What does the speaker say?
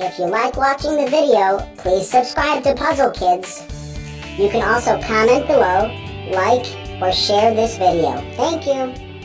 If you like watching the video, please subscribe to Puzzle Kids. You can also comment below, like, or share this video. Thank you.